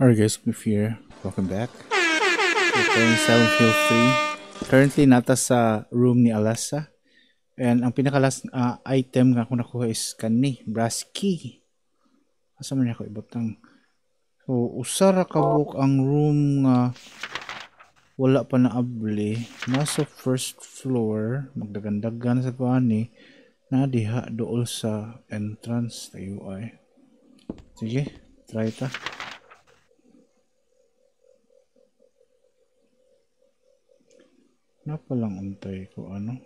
Alright guys, Spliff here. Welcome back. We're playing Silent Hill 3. Currently, nata sa room ni Alessa. And ang pinaka-last item na ako nakuha is kani, brass key. Asa man ako ibutang. So, usara kabuk ang room nga wala pa na able. Nasa first floor, magdagandagan sa kuani, na diha dool sa entrance tayo ay. Sige, try ta. Napalang untay ko ano.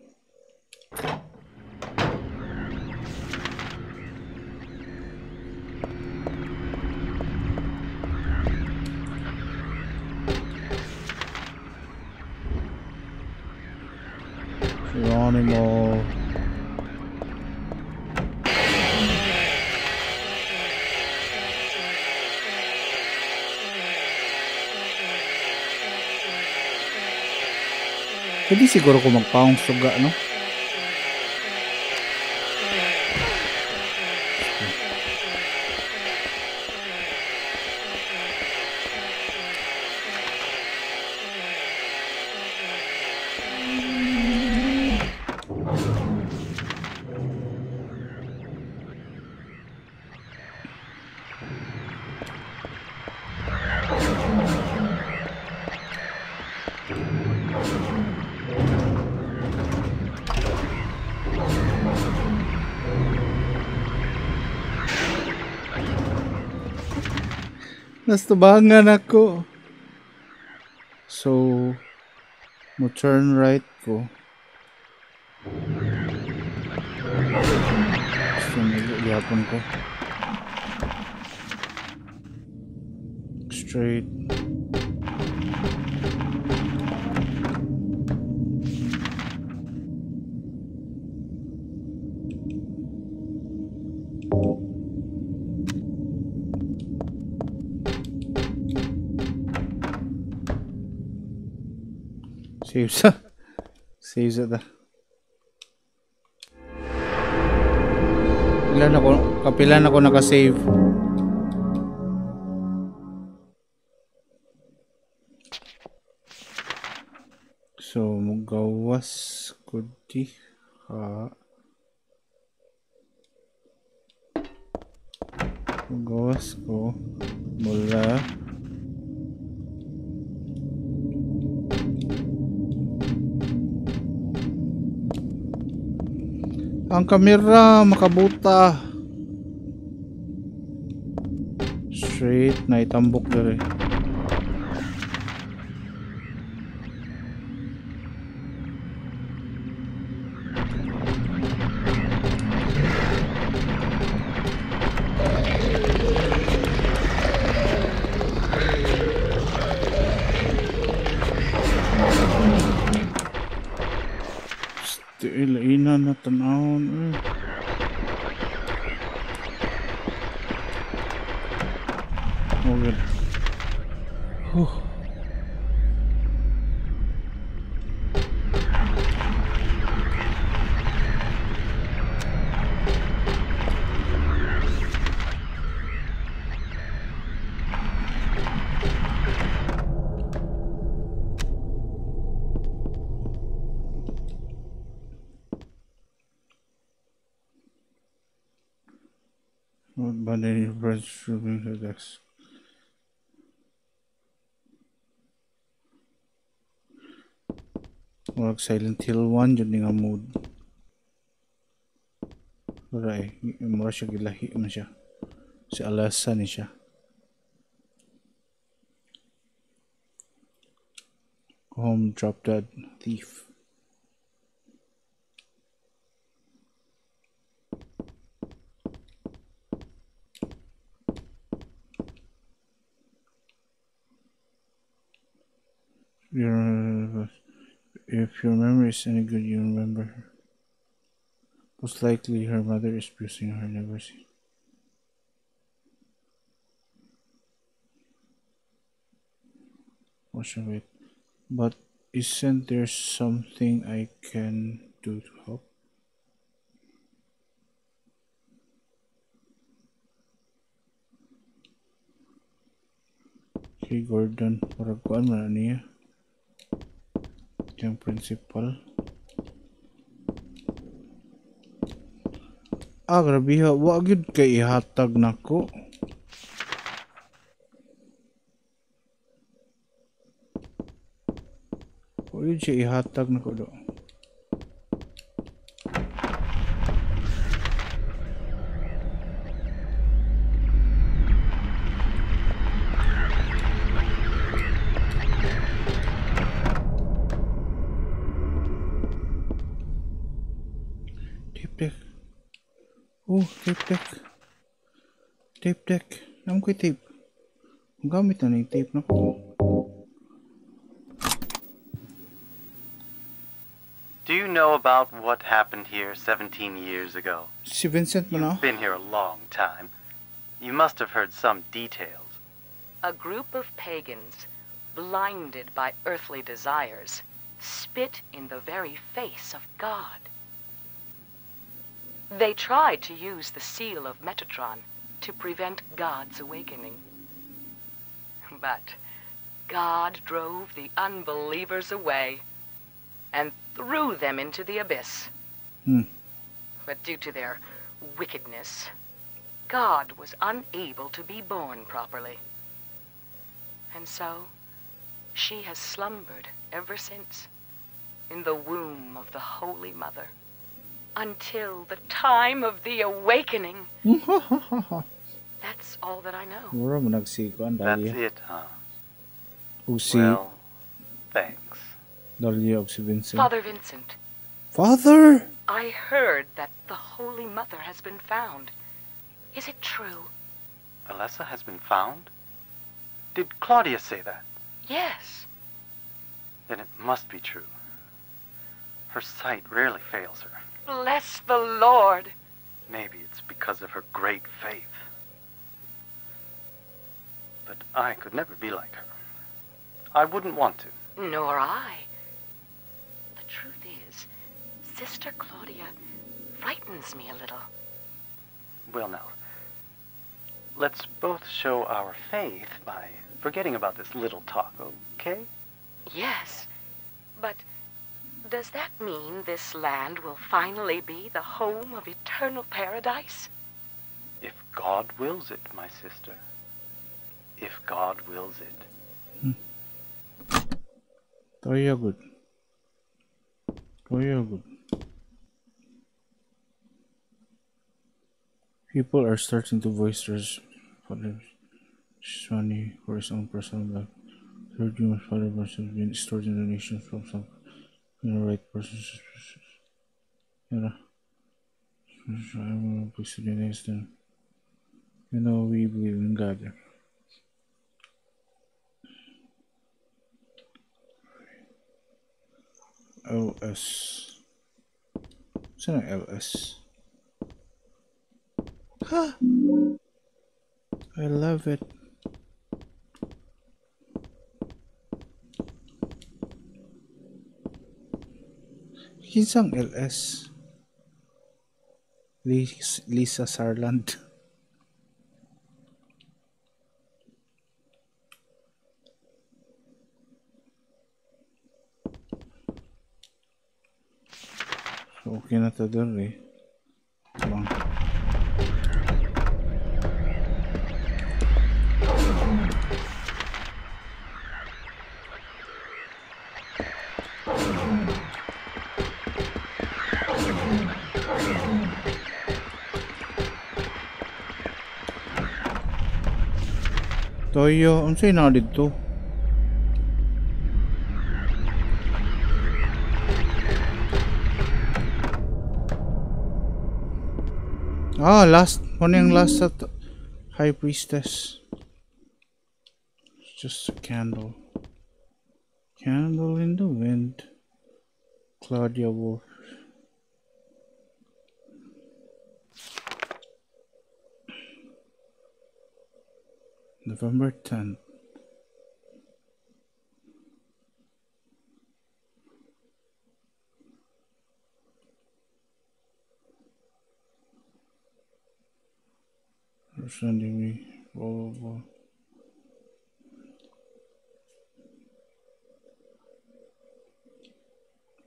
Geronimo. Pwede siguro ko magpawang suga, no? Nastubangan ako. So, mo turn right ko. Gusto nilihapon ko. Straight. Saves it. Saves it there. Kapilan ako nakasave. So, magawas ko di ha. Magawas ko mula ang kamera makabuta straight na itambok dere. But then you press through the desk. Or Silent Hill 1, yun nga mood. Alright, mura siya gilahi na siya. Si Alessa ni siya. Home, drop that thief. If your memory is any good, you remember her. Most likely, her mother is abusing her, never seen. Watch and wait. But isn't there something I can do to help? Security Gordon, Paraguan na niya yung principal. Ah, grabe ha, wag yun kay ihatag na ko. Wag yun siya ihatag na ko do. Tape deck. Naman ko tape. Ang gamit na yung tape na ko. Do you know about what happened here 17 years ago? Si Vincent mo na? You've been here a long time. You must have heard some details. A group of pagans, blinded by earthly desires, spit in the very face of God. They tried to use the seal of Metatron to prevent God's awakening. But God drove the unbelievers away and threw them into the abyss. But due to their wickedness, God was unable to be born properly. And so, she has slumbered ever since in the womb of the Holy Mother. Until the time of the awakening. That's all that I know. That's it, huh? Well, thanks. Father Vincent. Father? I heard that the Holy Mother has been found. Is it true? Alessa has been found? Did Claudia say that? Yes. Then it must be true. Her sight rarely fails her. Bless the Lord. Maybe it's because of her great faith. But I could never be like her. I wouldn't want to. Nor I. The truth is, Sister Claudia frightens me a little. Well now, let's both show our faith by forgetting about this little talk, okay? Yes, but... does that mean this land will finally be the home of eternal paradise? If God wills it, my sister. If God wills it. Very good. People are starting to voice their money for his own personal life. Their human father must have been stored in the nation from some. The right person. You know, we believe in God. LS. It's not LS. Huh? I love it. Kinsang LS? Lisa Sarland. So, okay na to dun eh. Bang. Toyo, ang sa'yo na dito. Ah, last. Ano yung last at High Priestess? It's just a candle. Candle in the wind. Claudia Wolf. November 10th. They're sending me blah blah blah.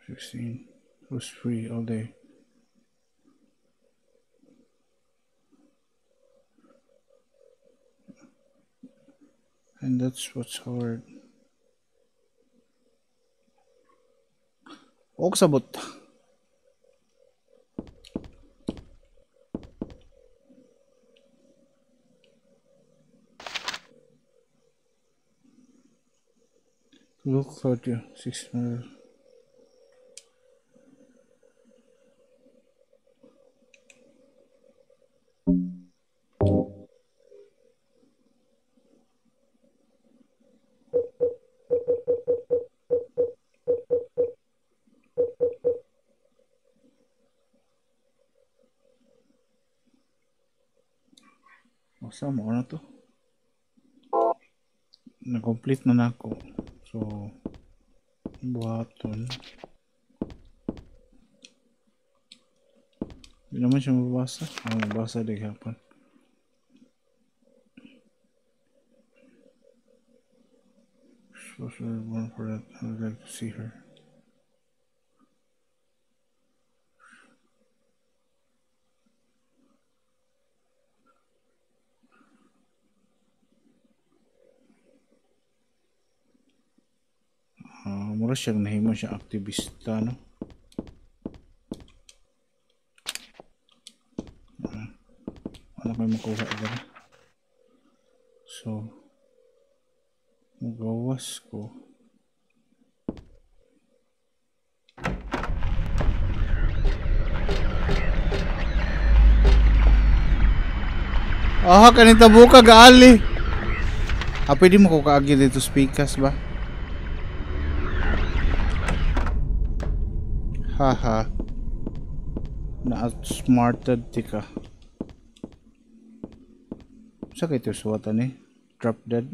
16 was free all day. And that's what's hard. Oksabot. Look, Claudia, 600. Masama ko na to. Na-complete na na ako. So, buhaton. Hindi naman siya mabasa. Ang mabasa din hapan. Social one for that. I would like to see her. Mura siyang nahimo siya aktivista, no? Wala kayo makuha agad. So, magawas ko. Aha, kanita buka gaali. Ah, pwede mo ko kaagyo dito speakers ba? Haha, na outsmarted tika. Sakit yung suwatan eh. Drop dead.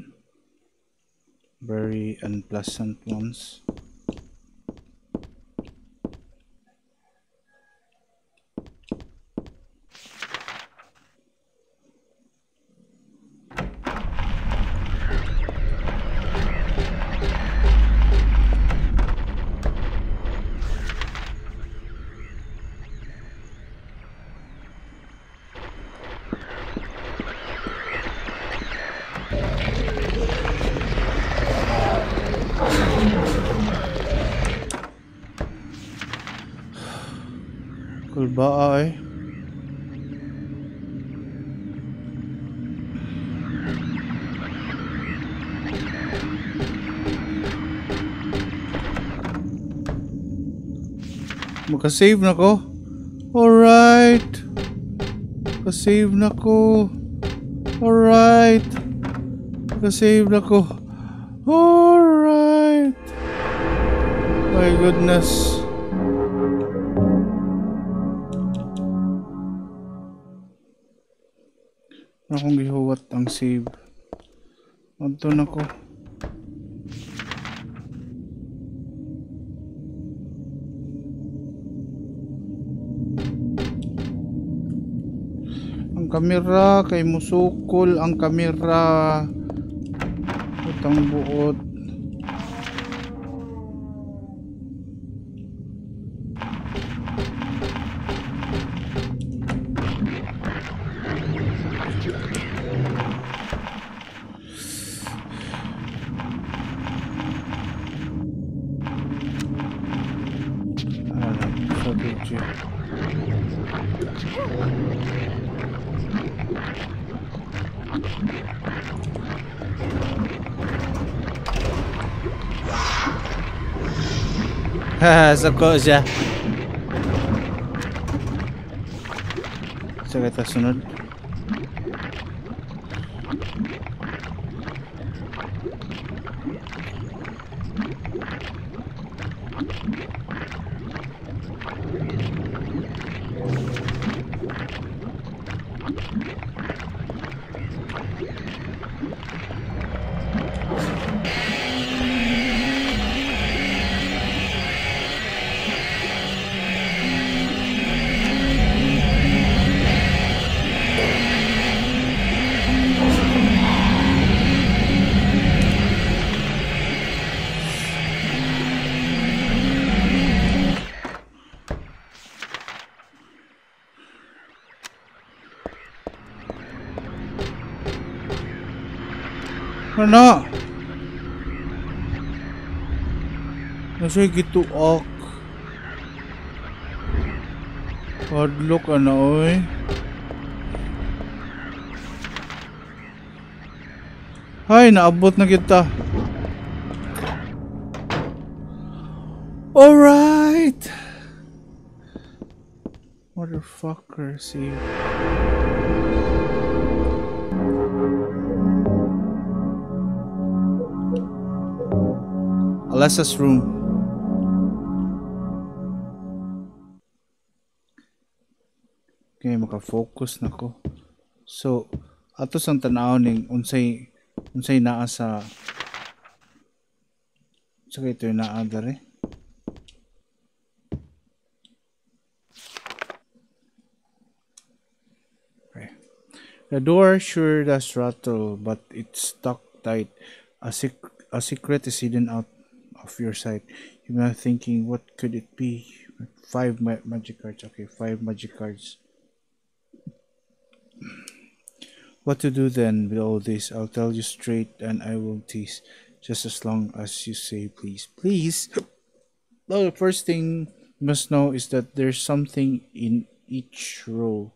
Very unpleasant ones. Bye. Maka-save na ko. Alright. Maka-save na ko. Alright. Maka-save na ko. Alright. My goodness. Akong gihuwat ang save. Anto na ko. Ang kamera kay musukol ang kamera. Utang buot. Essa coisa. Você vai estar sonando? or not? Kasi gitu ok. Padlock ana oy. Hay, naabot na kita. Alright. Motherfucker, see. Alessa's room. Okay, maka-focus na ko. So, atos ang tanaw ning unsay naa sa ito yung naa dari. Okay. The door sure does rattle, but it's stuck tight. A secret is hidden out of your sight. You're not thinking, what could it be? 5 magic cards. Okay, 5 magic cards. What to do then with all this? I'll tell you straight, and I won't tease. Just as long as you say please. Please? Well, the first thing you must know is that there's something in each row.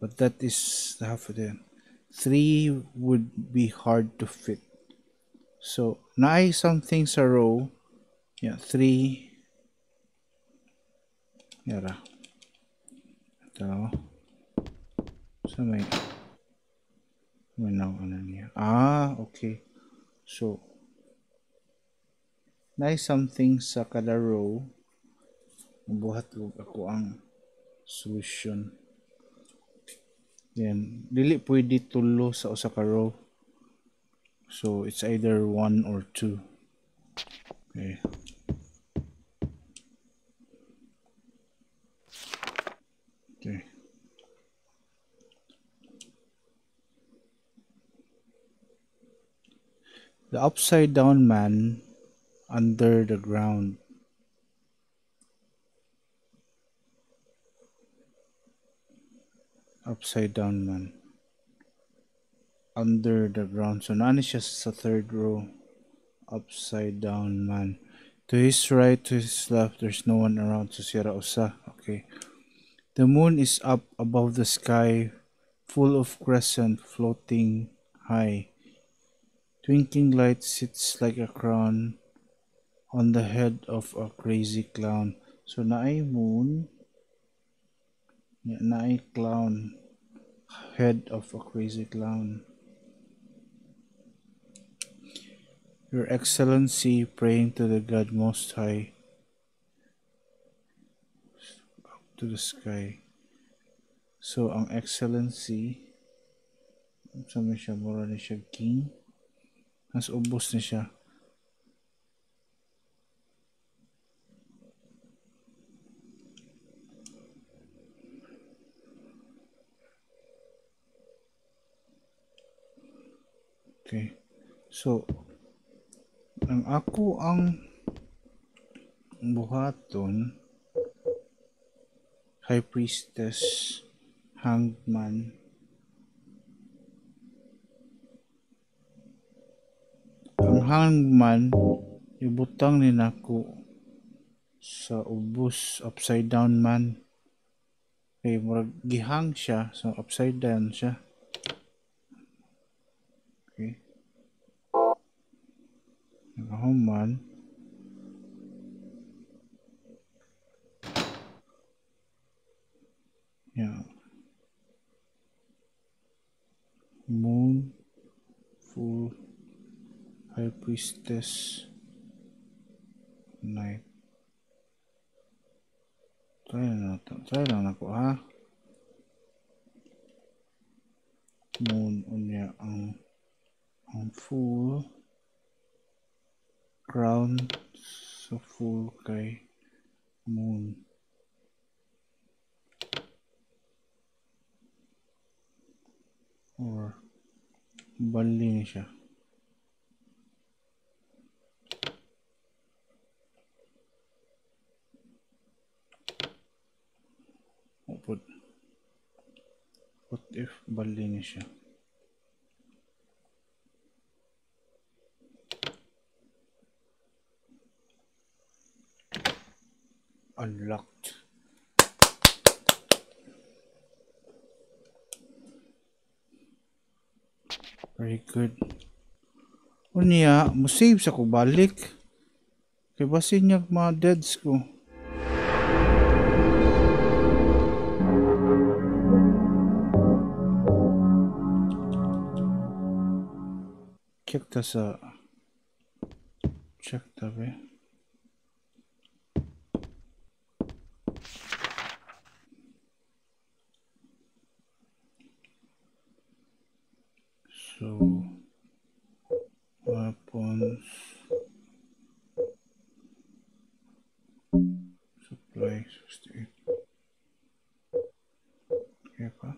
But that is half of them. 3 would be hard to fit. So, nine something's a row. Yeah, 3. Yeah. Ito. So may nauna niya. Ah, okay. So, nice something sa kada row. Mabuhat ko ako ang solution. Then, dili pwede tulo sa usa ka row. So, it's either 1 or 2. Okay. Okay. The upside down man under the ground. Upside down man under the ground. So nani siya sa third row. Upside down man. To his right, to his left, there's no one around. So sira usa. Okay. The moon is up above the sky, full of crescent floating high. Twinkling light sits like a crown on the head of a crazy clown. So naay moon, naay clown, head of a crazy clown. Your Excellency, praying to the God Most High, up to the sky. So ang Excellency, sa siya mura ni siya king. Mas ubos na siya. Okay. So, ang ako ang buhaton, High Priestess, Hanged Man, ang hangman ibutang ni nako sa ubos. Upside down man, kay murag gihang siya, so upside down siya. Okay, ang hangman yeah, moon, full, High Priestess, night. Try lang ako ha. Moon unya ang full crown, so full kay moon. Or bali siya. What if bali niya siya? unlocked. Very good. Unya, musave sa ko balik. Kay basin niya mga deads ko. Check ta sa... Check ta ba? So weapons, supply 68. Okay, pa.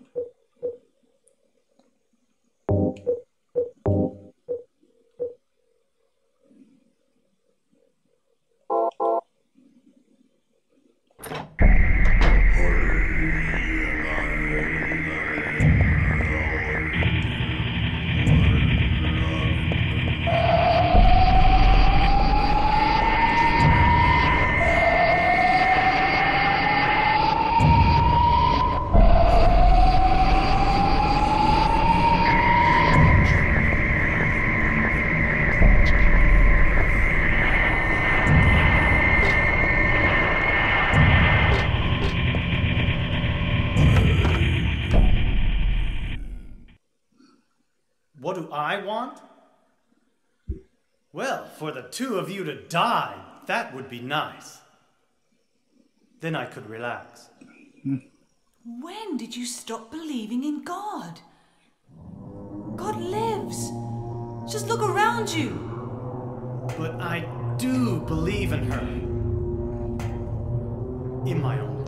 For the two of you to die, that would be nice. Then I could relax. When did you stop believing in God? God lives. Just look around you. But I do believe in her. In my own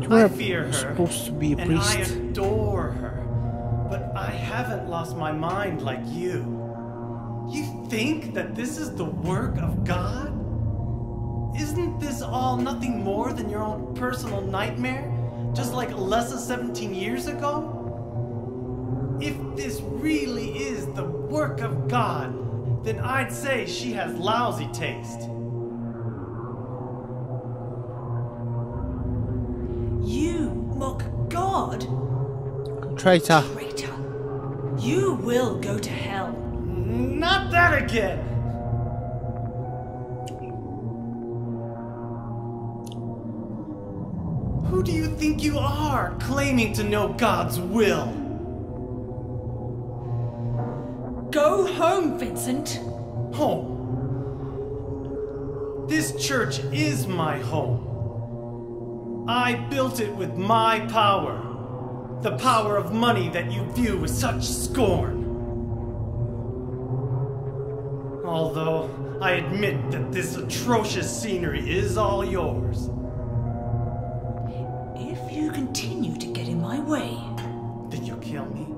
way. I fear her, supposed to be a priest. I adore her. But I haven't lost my mind like you. You think that this is the work of God? Isn't this all nothing more than your own personal nightmare, just like Alessa 17 years ago? If this really is the work of God, then I'd say she has lousy taste. You mock God? Traitor. Traitor. You will go to hell. Not that again! Who do you think you are, claiming to know God's will? Go home, Vincent. Home. This church is my home. I built it with my power. The power of money that you view with such scorn. Although, I admit that this atrocious scenery is all yours. If you continue to get in my way... Then you'll kill me?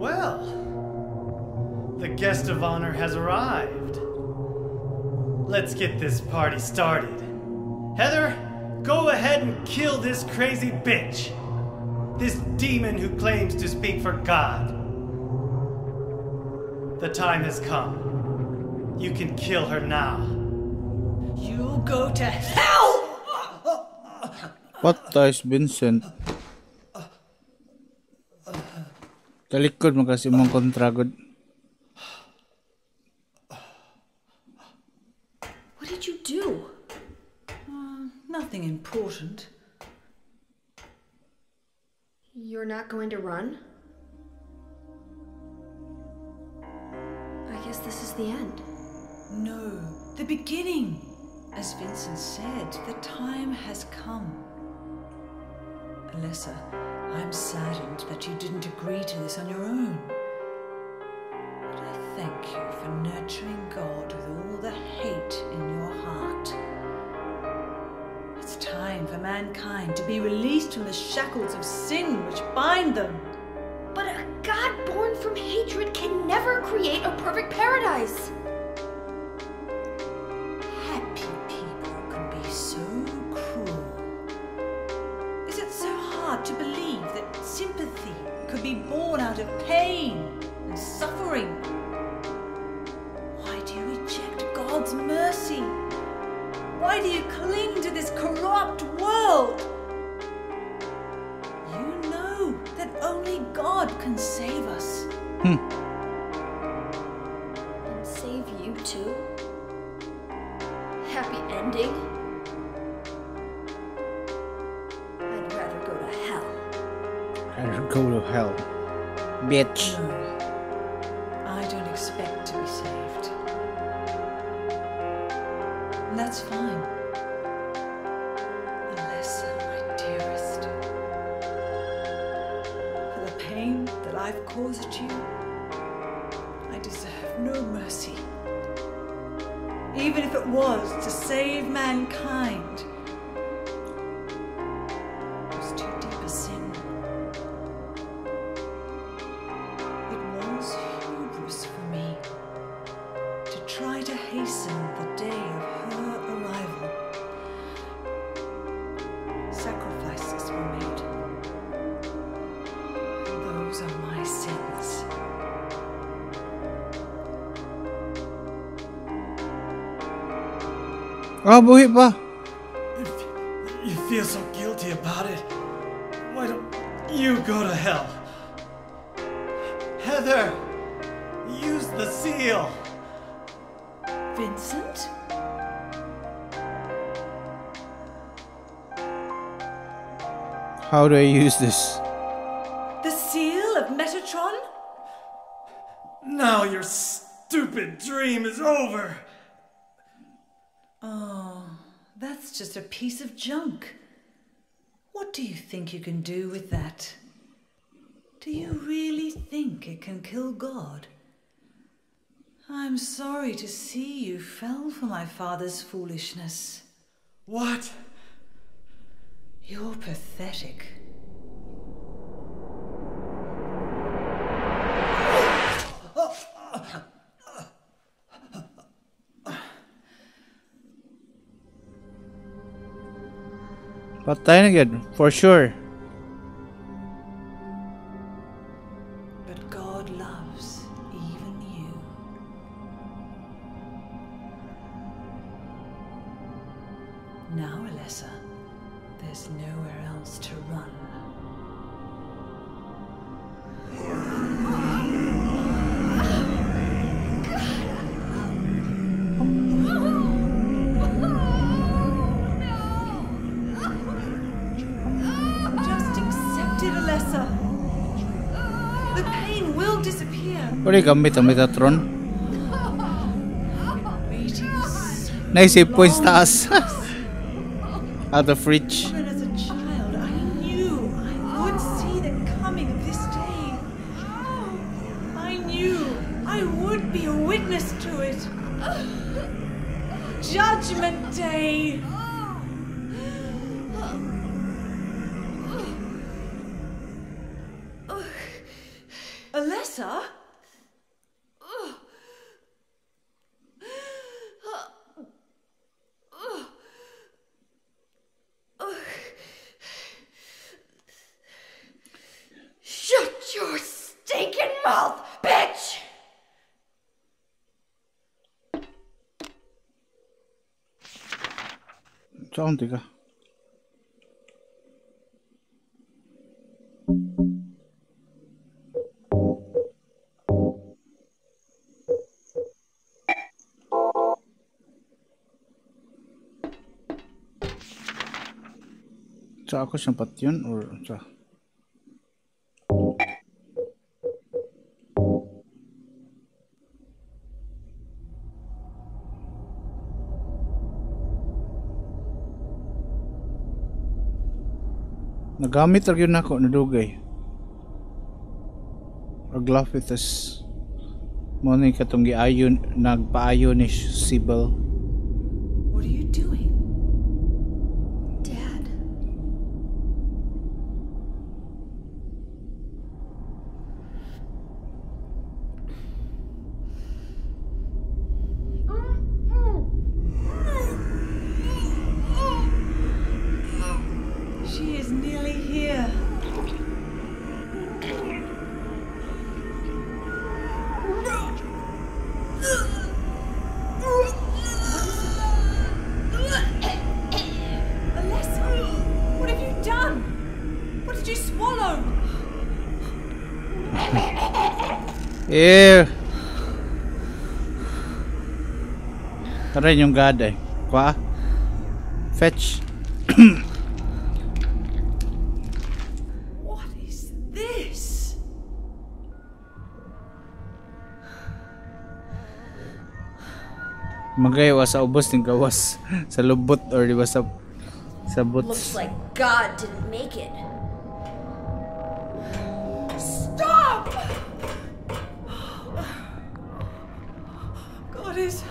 Well... The guest of honor has arrived. Let's get this party started. Heather, go ahead and kill this crazy bitch! This demon who claims to speak for God. The time has come. You can kill her now. You go to hell! What is Vincent? Talikod makasi mong kontragod. What did you do? Nothing important. You're not going to run? I guess this is the end. No, the beginning. As Vincent said, the time has come. Alessa, I'm saddened that you didn't agree to this on your own. But I thank you for nurturing God with all the hate in your heart. It's time for mankind to be released from the shackles of sin which bind them. But a God born from hatred can never create a perfect paradise. Happy people can be so cruel. Is it so hard to believe that sympathy could could be born out of pain and suffering. Why do you reject God's mercy? Why do you cling to this corrupt world? You know that only God can save us. And save you too? Happy ending? I'd rather go to hell. I'd go to hell. Bitch. No, I don't expect to be saved. That's fine. Alessa, my dearest. For the pain that I've caused you, I deserve no mercy. Even if it was to save mankind, it was too deep a sin. It was hubris for me to try to hasten the day of her arrival. Sacrifices were made. And those are my sins. Ah, buhay pa. You feel so guilty about it. Why don't you go to hell? Heather, use the seal. Vincent? How do I use this? The seal of Metatron? Now your stupid dream is over. Oh, that's just a piece of junk. What do you think you can do with that? Do you really think it can kill God? I'm sorry to see you fell for my father's foolishness. What? You're pathetic. Patayin agad, for sure. Now, Alessa, there's nowhere else to run. Just accept it, Alessa. The pain will disappear. What do you call Metatron? Nice points to us. Out of reach. Even as a child, I knew I would see the coming of this day. I knew I would be a witness to it. Judgment Day. Alessa? Saan ka? Saan ako sempat yun or saan? Nagamit lagi na ako, nadugay. Aglafitas. Muna yung katong giayon, nagpaayon ni Sibel. What are you doing? Dad. She is nearly here. Ew. Tarin yung god eh. Kwa? Fetch. What is this? Magaywa sa ubos ng gawas. Sa lubot or diba sa boots. Looks like God didn't make it. Stop! God is...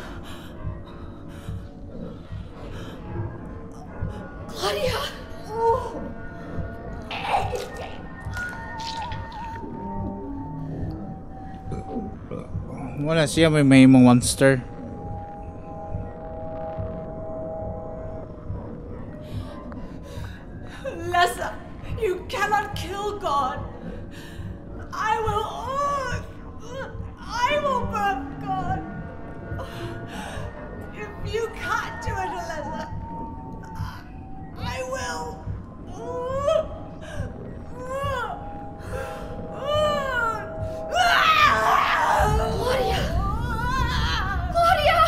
Claudia! Oh. Wala siya, may monster. Alessa, you cannot kill God. I will burn God. If you can't do it, Alessa, I will. Claudia! Claudia!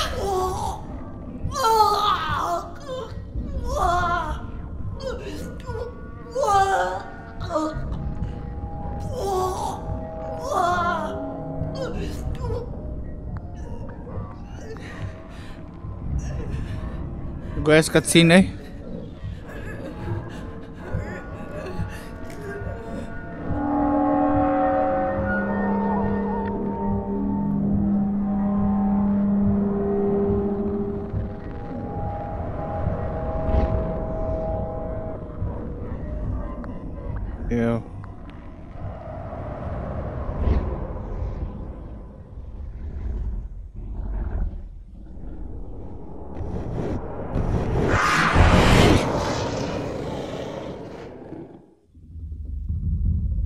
Guys, cutscene, eh? Yeah.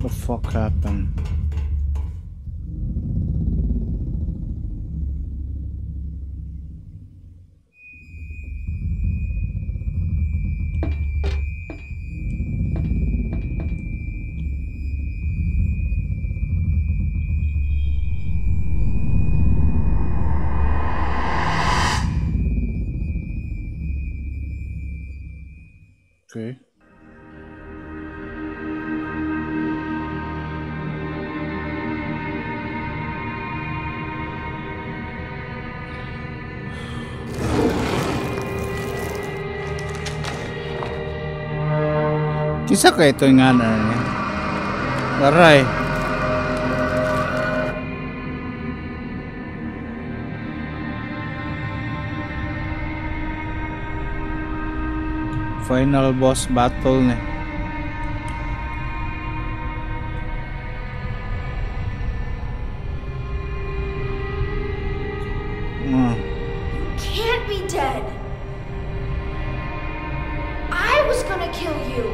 The fuck happened? Okay. Isa ka ito yung ano niya. Aray. Final boss battle na. Can't be dead. I was gonna kill you.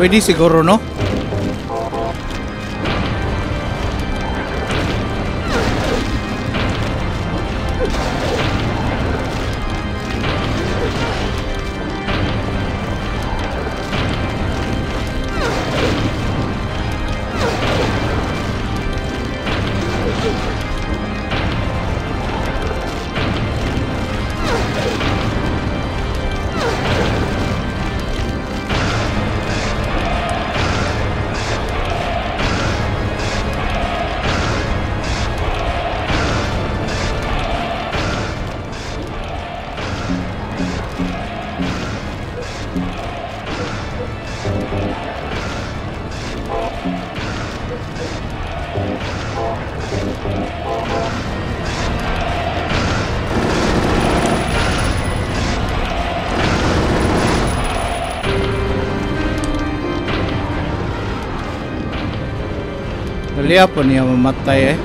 Pwede siguro, no? Dia pun yang mematai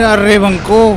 Naririban ko.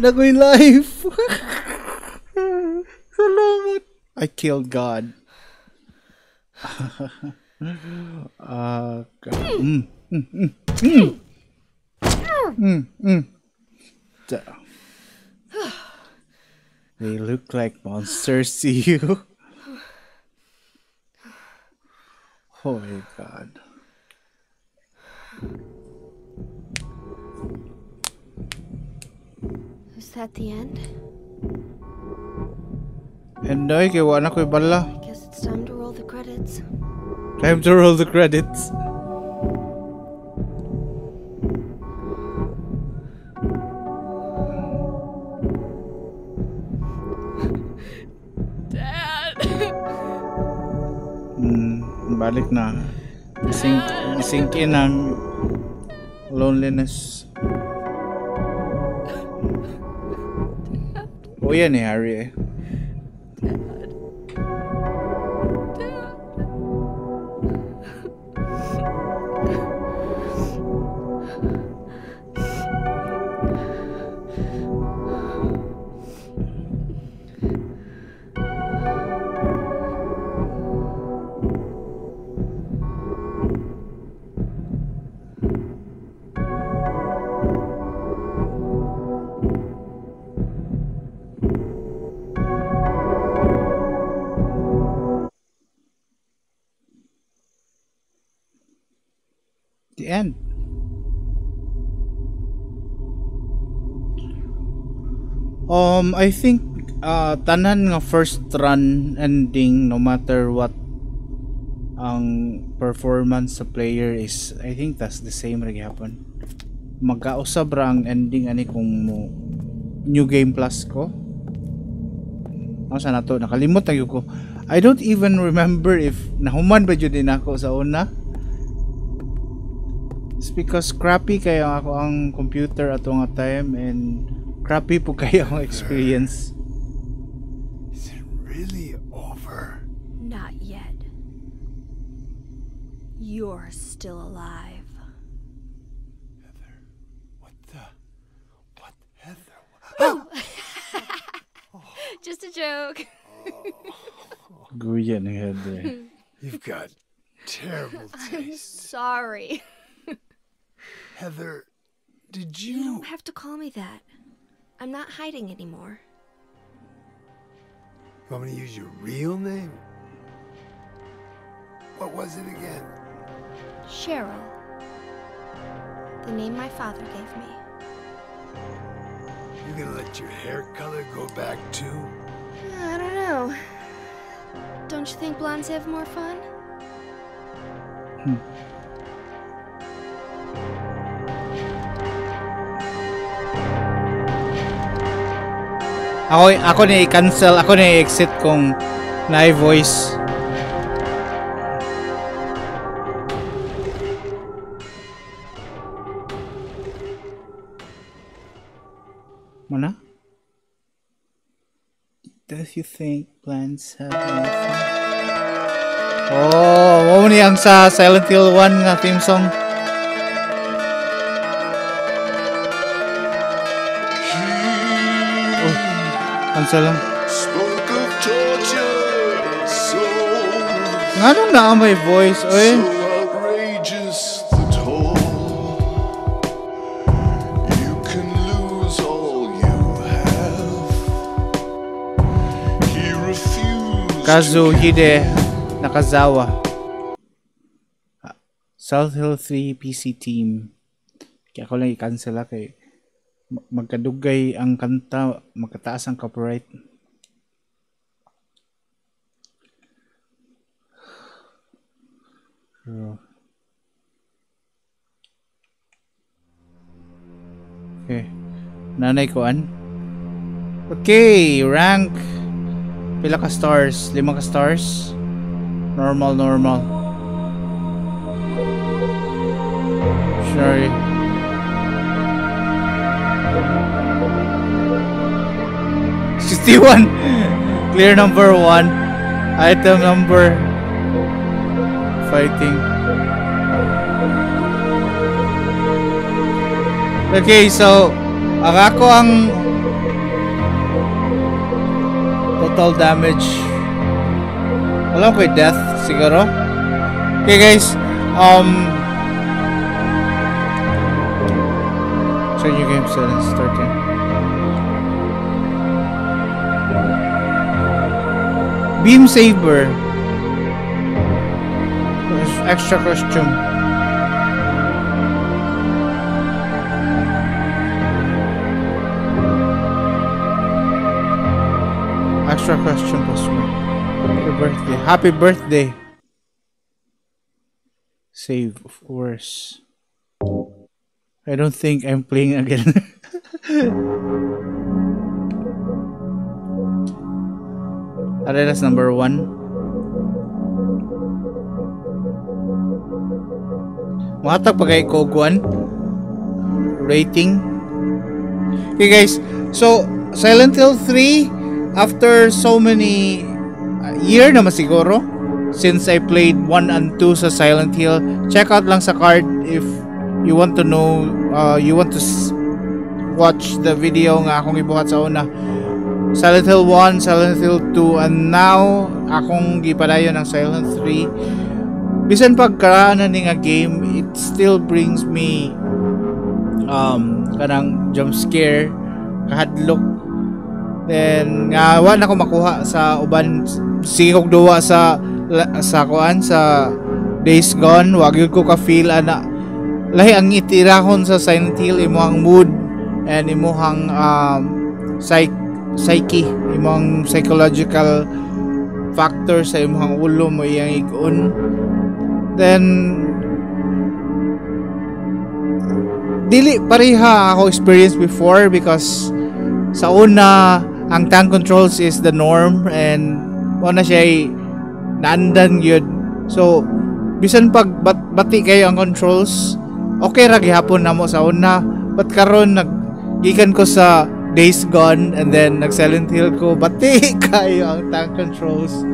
Na ko yung life. Salamat. I killed God. They look like monsters to you. Holy God. Is that the end? And I guess it's time to roll the credits. Time to roll the credits. Dad. Balik na. Sink in ang loneliness. Oh yeah, ni Harry. Dad. end. I think tanan nga first run ending, no matter what ang performance sa player is, I think that's the same rin hapon. Magkausab ra ang ending ani kung mo New Game Plus ko. Asa na to? Nakalimot na yun ko. I don't even remember if nahuman ba yun din ako sa una. It's because crappy kayo ako ang computer at nga time, and crappy po kayo ang experience. Is it really over? Not yet. You're still alive. Heather, what Heather? Oh! Oh. Just a joke. Guyan Heather. You've got terrible taste. I'm sorry. Heather, did you? You don't have to call me that. I'm not hiding anymore. You want me to use your real name? What was it again? Cheryl. The name my father gave me. You gonna let your hair color go back too? I don't know. Don't you think blondes have more fun? Ako na i-cancel, ako na i-exit kung na-voice. Mana? Don't you think plants have anything? Oh, ni ang sa Silent Hill 1 nga theme song. I don't know my voice, eh? Kazuhide Nakazawa, South Hill 3 PC team. Kaya ako lang i-cancel kay magkadugay ang kanta, magkataas ang copyright. Okay. Nanay ko an. Okay, rank. Pila ka stars? 5 ka stars. Normal, normal. Sorry. Clear number 1. Item number. Fighting. Okay, so ako ang total damage. Alam ko death siguro. Okay guys, change your game settings, starting. Beam saber, extra costume. Extra costume possible. Happy birthday. Happy birthday. Save, of course. I don't think I'm playing again. Arenas number 1. Matag pagay koguan rating. Okay guys, so Silent Hill 3, after so many year na masiguro since I played 1 and 2 sa Silent Hill, check out lang sa card if you want to know, you want to watch the video nga akong ibuhat sa una. Silent Hill 1, Silent Hill 2, and now akong gipadayon ng Silent 3. Bisan pagkaraanan ni nga game, it still brings me kanang jump scare, kahadlok. Then nga wala ko makuha sa uban, sige kog duwa sa kuan sa Days Gone, wag yun ko ka feel ana Lahi ang itirahon sa Silent Hill imong mood and imong psyche, imong psychological factor sa imong ulo mo iyang igun. Then dili pareha ako experience before because sa una ang tank controls is the norm and una siya naandan yun. So bisan pag bati kayo ang controls, okay ra gihapon namo sa una, but karon naggikan ko sa Days Gone and then nag Silent Hill ko, bati kayo ang tank controls.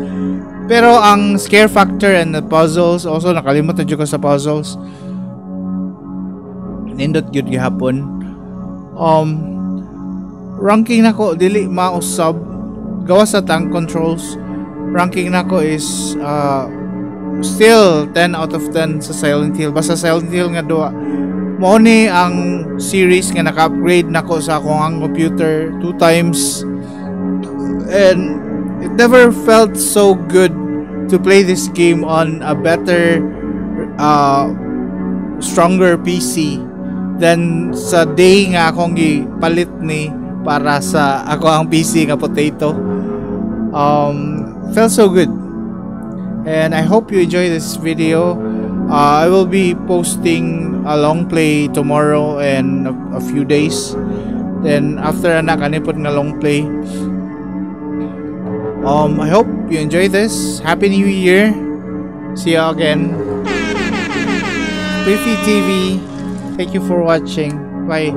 Pero ang scare factor and the puzzles, also nakalimot na jud ko sa puzzles. Nindot jud gihapon. Ranking nako dili mausab gawas sa tank controls. Ranking nako is still 10 out of 10 sa Silent Hill. Basta Silent Hill nga duha mao ni ang series nga naka-upgrade nako sa akong computer 2 times and it never felt so good to play this game on a better stronger PC than sa day nga akong gipalit ni para sa ako ang PC nga potato. Felt so good. And I hope you enjoy this video. I will be posting a long play tomorrow and a few days. Then after anak kanipod nga long play. I hope you enjoy this. Happy New Year. See you again. SpliffyTV. Thank you for watching. Bye.